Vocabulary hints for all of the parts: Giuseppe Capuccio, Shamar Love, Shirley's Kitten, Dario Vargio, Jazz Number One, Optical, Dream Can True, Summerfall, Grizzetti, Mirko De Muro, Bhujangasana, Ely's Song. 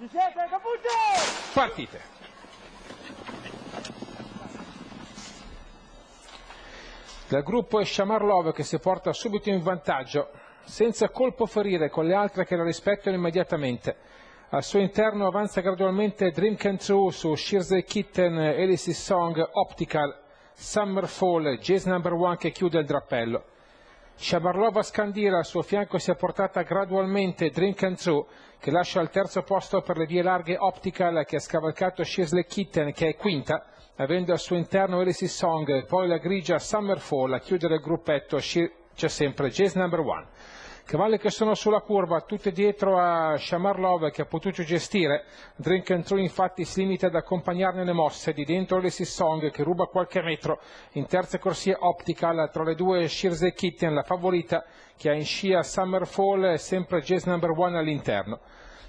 Giuseppe Capuccio! Partite! Dal gruppo è Shamar Love che si porta subito in vantaggio, senza colpo ferire con le altre che la rispettano immediatamente. Al suo interno avanza gradualmente Dream Can True su Shirley's Kitten, Ely's Song, Optical, Summerfall, Jazz Number One che chiude il drappello. Shamar Love scandira, al suo fianco si è portata gradualmente Dream Can True che lascia al terzo posto per le vie larghe Optical che ha scavalcato Shirley's Kitten che è quinta, avendo al suo interno Ely's Song, poi la grigia Summerfall a chiudere il gruppetto. C'è sempre Jazz Number One. Cavalli che sono sulla curva, tutte dietro a Shamar Love che ha potuto gestire. Dream Can True infatti si limita ad accompagnarne le mosse di dentro Ely's Song che ruba qualche metro. In terza corsia Optical, tra le due Shirley's Kitten la favorita che ha in scia Summerfall e sempre Jazz Number One all'interno.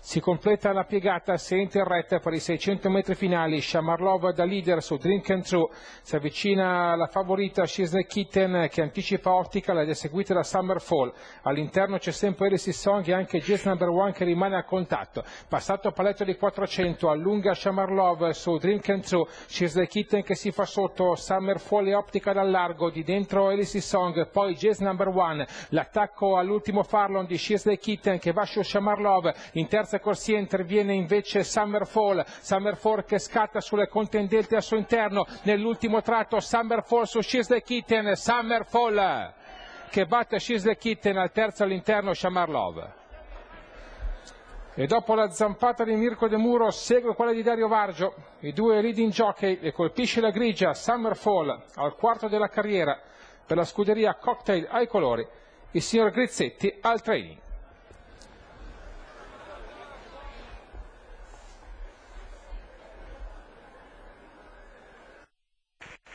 Si completa la piegata, si entra in retta per i 600 metri finali. Shamar Love da leader su Dream Can True, si avvicina la favorita Shirley's Kitten che anticipa Optical ed è seguita da Summerfall. All'interno c'è sempre Ely's Song e anche Jazz Number One che rimane a contatto. Passato paletto di 400, allunga Shamar Love su Dream Can True, Shirley's Kitten che si fa sotto, Summerfall e Optical al largo, di dentro Ely's Song, poi Jazz Number One. L'attacco all'ultimo farlong di Shirley's Kitten che va su Shamar Love. In terza corsia interviene invece Summerfall, Summerfall che scatta sulle contendenti al suo interno, nell'ultimo tratto Summerfall su Shirley's Kitten, Summerfall che batte Shirley's Kitten al terzo all'interno Shamar Love. E dopo la zampata di Mirko De Muro segue quella di Dario Vargio, i due leading jockey, e colpisce la grigia Summerfall al quarto della carriera per la scuderia Cocktail ai colori, il signor Grizzetti al training.